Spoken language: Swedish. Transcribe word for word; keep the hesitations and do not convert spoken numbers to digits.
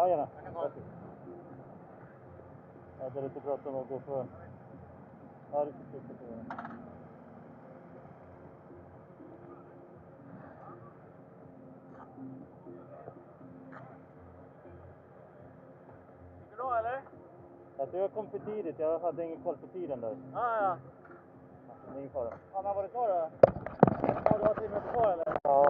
Ja, gärna. Jag kan ta det. Jag hade lite bråttom att gå för... Ja, det fick jag på den. Gick det bra, eller? Alltså, jag kom för tidigt. Jag hade ingen koll på tiden där. Ah, ja, ja. Det är ingen fara. Ja, men var det kvar då? Ja, du har tio minuter kvar, eller? Ja.